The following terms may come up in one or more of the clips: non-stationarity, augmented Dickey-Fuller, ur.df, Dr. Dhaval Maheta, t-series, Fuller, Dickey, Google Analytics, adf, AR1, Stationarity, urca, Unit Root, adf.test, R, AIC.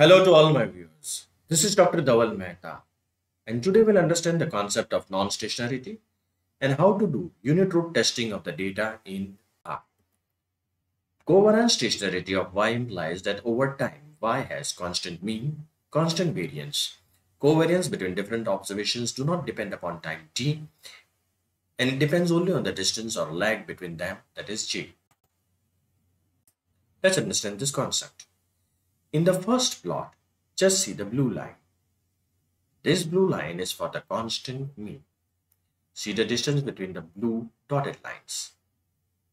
Hello to all my viewers. This is Dr. Dhaval Maheta, and today we'll understand the concept of non-stationarity and how to do unit root testing of the data in R. Covariance stationarity of Y implies that over time, Y has constant mean, constant variance. Covariance between different observations do not depend upon time t, and it depends only on the distance or lag between them, that is j. Let's understand this concept. In the first plot, just see the blue line. This blue line is for the constant mean. See the distance between the blue dotted lines.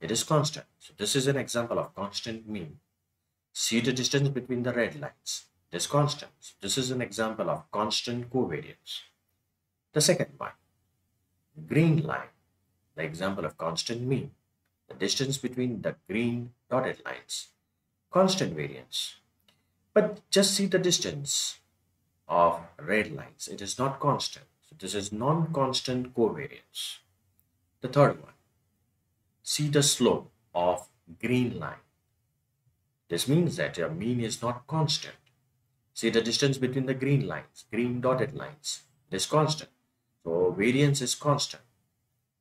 It is constant. So this is an example of constant mean. See the distance between the red lines. It is constant. So this is an example of constant covariance. The second one, green line, the example of constant mean. The distance between the green dotted lines, constant variance. But just see the distance of red lines. It is not constant. So this is non-constant covariance. The third one, see the slope of green line. This means that your mean is not constant. See the distance between the green lines, green dotted lines. It is constant. So variance is constant.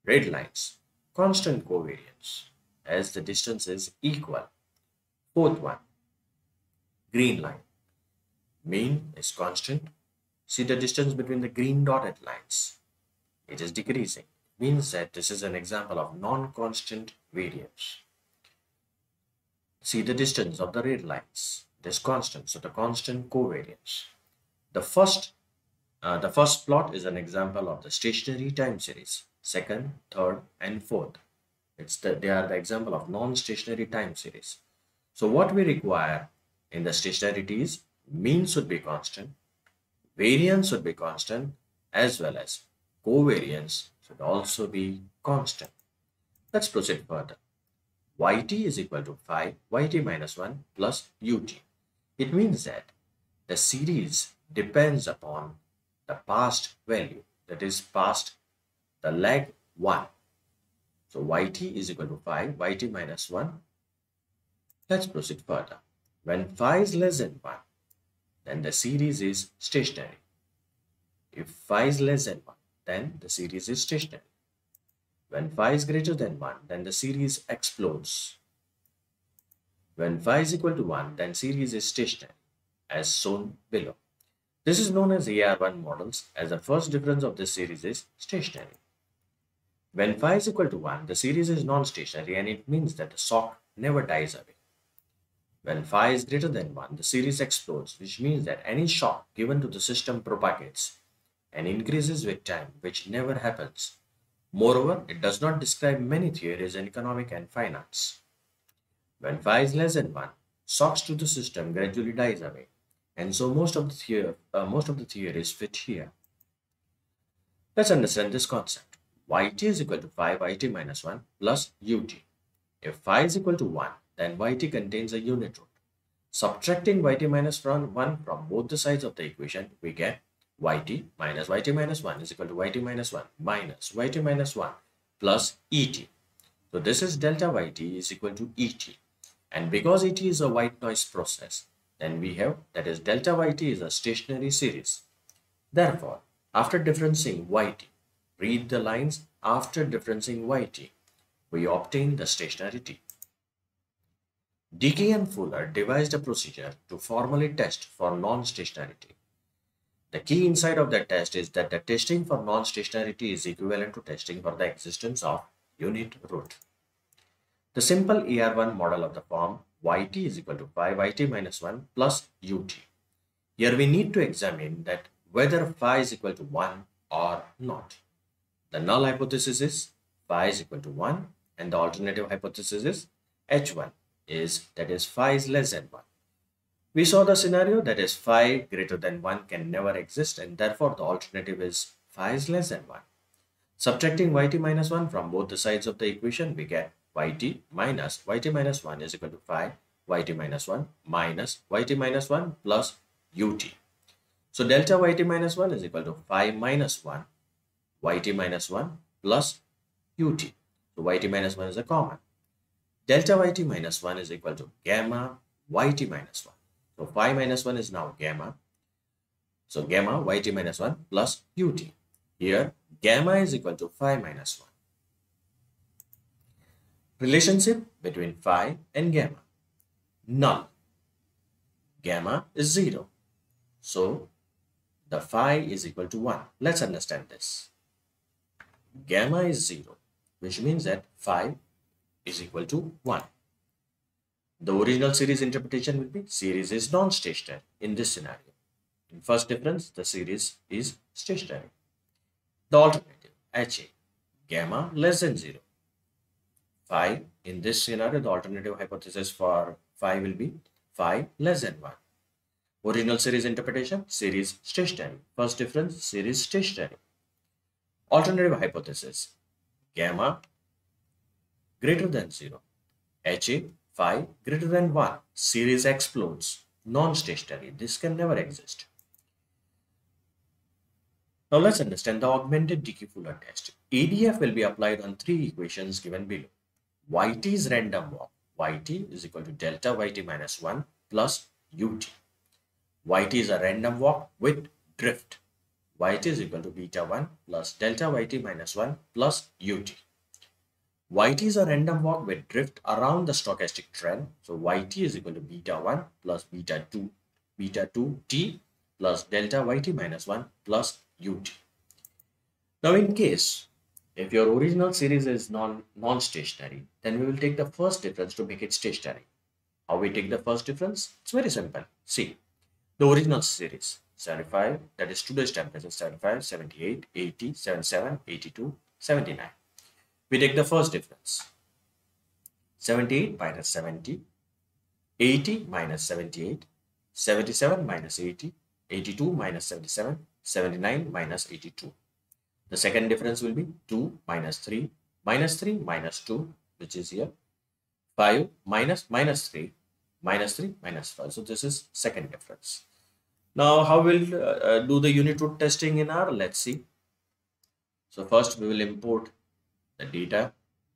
Red lines, constant covariance as the distance is equal. Fourth one, green line, mean is constant. See the distance between the green dotted lines. It is decreasing. Means that this is an example of non-constant variance. See the distance of the red lines. It is constant. So the constant covariance. The first plot is an example of the stationary time series. Second, third, and fourth. They are the example of non-stationary time series. So what we require in the stationarity is mean should be constant, variance should be constant, as well as covariance should also be constant. Let's proceed further. Yt is equal to phi yt minus 1 plus ut. It means that the series depends upon the past value, that is past the lag 1. So yt is equal to phi yt minus 1. Let's proceed further. When phi is less than 1, then the series is stationary. If phi is less than 1, then the series is stationary. When phi is greater than 1, then the series explodes. When phi is equal to 1, then series is stationary, as shown below. This is known as AR1 models, as the first difference of this series is stationary. When phi is equal to 1, the series is non-stationary, and it means that the sock never dies away. When phi is greater than 1, the series explodes, which means that any shock given to the system propagates and increases with time, which never happens. Moreover, it does not describe many theories in economics and finance. When phi is less than 1, shocks to the system gradually dies away, and so most of the theories fit here. Let's understand this concept. Yt is equal to phi yt minus 1 plus ut. If phi is equal to 1, then yt contains a unit root. Subtracting yt minus 1 from both the sides of the equation, we get yt minus 1 is equal to yt minus 1 minus yt minus 1 plus et. So this is delta yt is equal to et. And because et is a white noise process, then we have that is delta yt is a stationary series. Therefore, after differencing yt, read the lines after differencing yt, we obtain the stationarity. Dickey and Fuller devised a procedure to formally test for non-stationarity. The key insight of that test is that the testing for non-stationarity is equivalent to testing for the existence of unit root. The simple AR1 model of the form yt is equal to phi yt minus 1 plus ut. Here we need to examine that whether phi is equal to 1 or not. The null hypothesis is phi is equal to 1, and the alternative hypothesis is h1. That is phi is less than 1. We saw the scenario that is phi greater than 1 can never exist, and therefore the alternative is phi is less than 1. Subtracting yt minus 1 from both the sides of the equation, we get yt minus 1 is equal to phi yt minus 1 minus yt minus 1 plus ut. So delta yt minus 1 is equal to phi minus 1 yt minus 1 plus ut. So yt minus 1 is a common. Delta yt minus 1 is equal to gamma yt minus 1. So pi minus 1 is now gamma. So gamma yt minus 1 plus qt. Here gamma is equal to phi minus 1. Relationship between phi and gamma. None. Gamma is 0. So the phi is equal to 1. Let's understand this. Gamma is 0, which means that phi is equal to 1. The original series interpretation will be series is non-stationary in this scenario. In first difference, the series is stationary. The alternative, HA, gamma less than 0. Phi, in this scenario, the alternative hypothesis for phi will be phi less than 1. Original series interpretation, series stationary. First difference, series stationary. Alternative hypothesis, gamma greater than 0. HA, phi greater than 1. Series explodes. Non-stationary. This can never exist. Now let's understand the augmented Dickey-Fuller test. ADF will be applied on three equations given below. Yt is random walk. Yt is equal to delta yt minus 1 plus ut. Yt is a random walk with drift. Yt is equal to beta 1 plus delta yt minus 1 plus ut. Yt is a random walk with drift around the stochastic trend. So yt is equal to beta 1 plus beta 2t plus delta yt minus 1 plus ut. Now in case, if your original series is non-stationary, then we will take the first difference to make it stationary. How we take the first difference? It's very simple. See, the original series, 75, that is today's temperature, 75, 78, 80, 77, 82, 79. We take the first difference, 78 minus 70, 80 minus 78, 77 minus 80, 82 minus 77, 79 minus 82. The second difference will be 2 minus 3, minus 3 minus 2, which is here, 5 minus minus 3, minus 3 minus 5. So this is second difference. Now how we'll do the unit root testing in R? Let's see. So first we will import the data,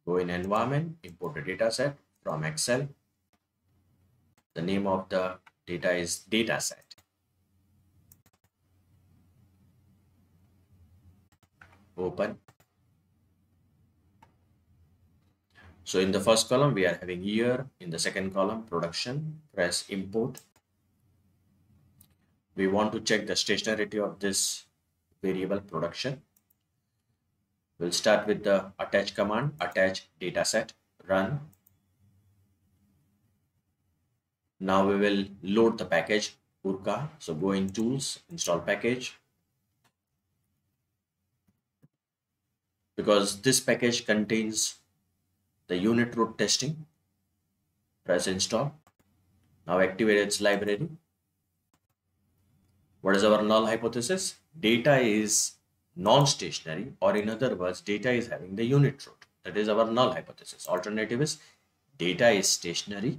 go in environment, import the data set from Excel. The name of the data is data set. Open. So in the first column, we are having year. In the second column, production. Press import. We want to check the stationarity of this variable production. We'll start with the attach command, attach dataset, run. Now we will load the package urca. So go in tools, install package. Because this package contains the unit root testing, press install. Now activate its library. What is our null hypothesis? Data is non-stationary, or in other words, data is having the unit root. That is our null hypothesis. Alternative is data is stationary,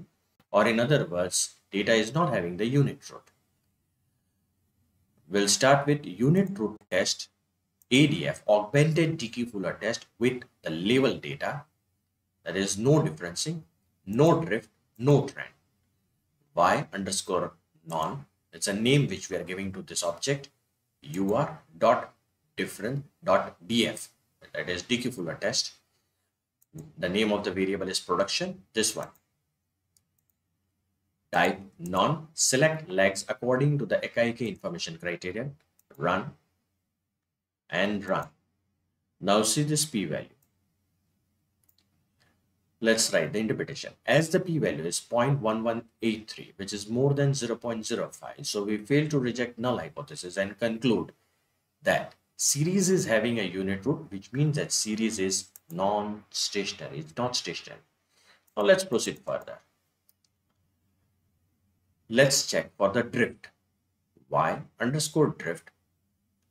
or in other words, data is not having the unit root. We'll start with unit root test, ADF, augmented Dickey-Fuller test, with the label data. That is no differencing, no drift, no trend. Y underscore non. It's a name which we are giving to this object, ur.df. That is Dickey-Fuller test. The name of the variable is production, this one. Type none, select legs according to the AIC information criterion, run and run. Now see this p-value. Let's write the interpretation. As the p-value is 0.1183, which is more than 0.05, so we fail to reject null hypothesis and conclude that series is having a unit root, which means that series is non-stationary. It's not stationary. Now let's proceed further. Let's check for the drift. Y underscore drift,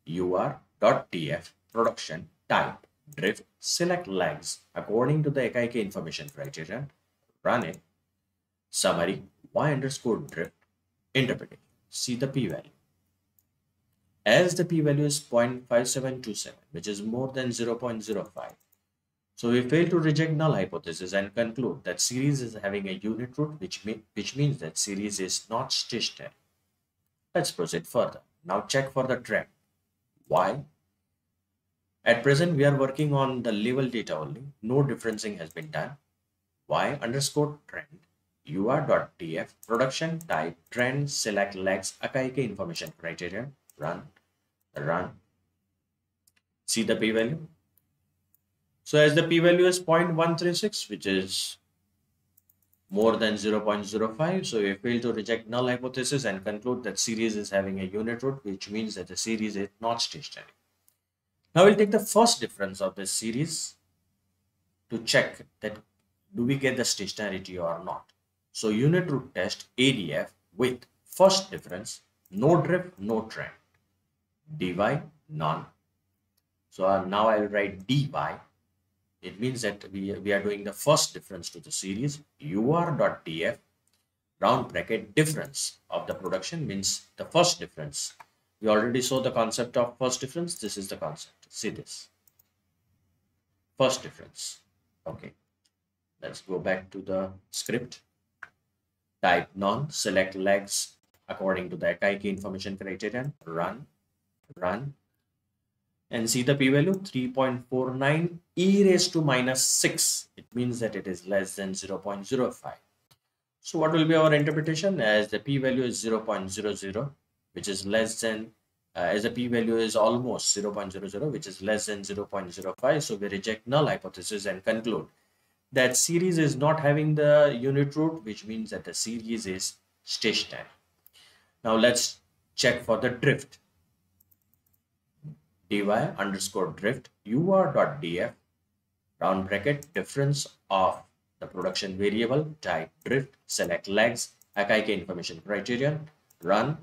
ur.df, production, type drift, select lags according to the AIC information criterion, run it. Summary, y underscore drift, interpret it. See the p-value. As the p-value is 0.5727, which is more than 0.05, So we fail to reject null hypothesis and conclude that series is having a unit root, which means that series is not stationary. Let's proceed further. Now check for the trend. Why? At present, we are working on the level data only. No differencing has been done. Y underscore trend, ur.df, production type, trend, select legs, AIC information criteria, run. See the p-value. So as the p-value is 0.136, which is more than 0.05, so we fail to reject null hypothesis and conclude that series is having a unit root, which means that the series is not stationary. Now we'll take the first difference of this series to check that do we get the stationarity or not. So unit root test ADF with first difference, no drift, no trend, dy none. So now I'll write dy. It means that we are doing the first difference to the series ur.df round bracket difference of the production means the first difference. We already saw the concept of first difference. This is the concept. See this. First difference. Okay. Let's go back to the script. Type none, select legs according to the AIC information criterion, run, and see the p-value 3.49 e raised to minus 6. It means that it is less than 0.05. So what will be our interpretation? As the p-value is 0.00, which is less than, as the p-value is almost 0.00, which is less than 0.05. So we reject null hypothesis and conclude that series is not having the unit root, which means that the series is stationary. Now let's check for the drift. Dy underscore drift ur.df round bracket difference of the production variable type drift, select legs, AIC information criterion, run.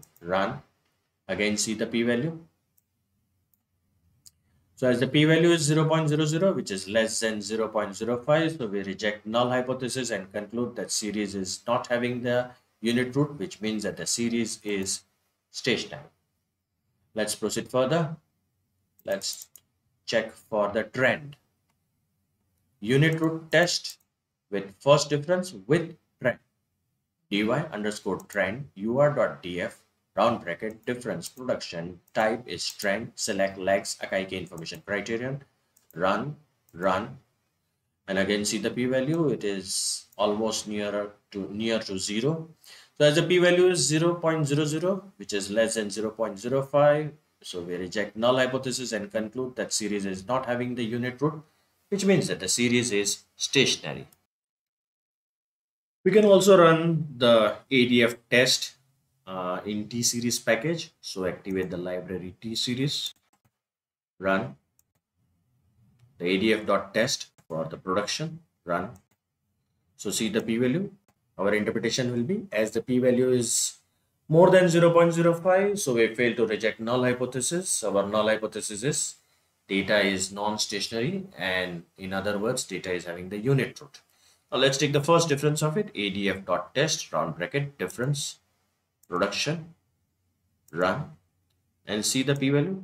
Again, see the p-value. So as the p-value is 0.00, which is less than 0.05, so we reject null hypothesis and conclude that series is not having the unit root, which means that the series is stationary. Let's proceed further. Let's check for the trend. Unit root test with first difference with trend. Dy underscore trend ur.df round bracket difference production type is trend, select legs, AIC information criterion, run, and again see the p-value. It is almost near to zero. So as the p-value is 0.00, which is less than 0.05, so we reject null hypothesis and conclude that series is not having the unit root, which means that the series is stationary. We can also run the ADF test in t-series package. So activate the library t-series, run the adf.test for the production, run. So see the p-value. Our interpretation will be as the p-value is more than 0.05, so we fail to reject null hypothesis. Our null hypothesis is data is non-stationary, and in other words, data is having the unit root. Now let's take the first difference of it, adf.test round bracket difference production, run, and see the p-value.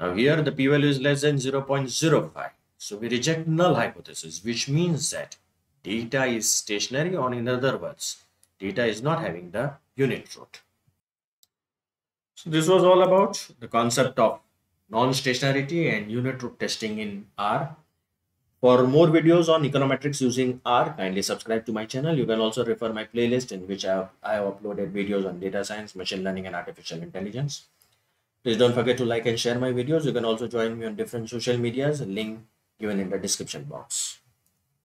Now here the p-value is less than 0.05, so we reject null hypothesis, which means that data is stationary, or in other words, data is not having the unit root. So this was all about the concept of non-stationarity and unit root testing in R. For more videos on econometrics using R, kindly subscribe to my channel. You can also refer my playlist in which I have uploaded videos on data science, machine learning and artificial intelligence. Please don't forget to like and share my videos. You can also join me on different social medias, link given in the description box.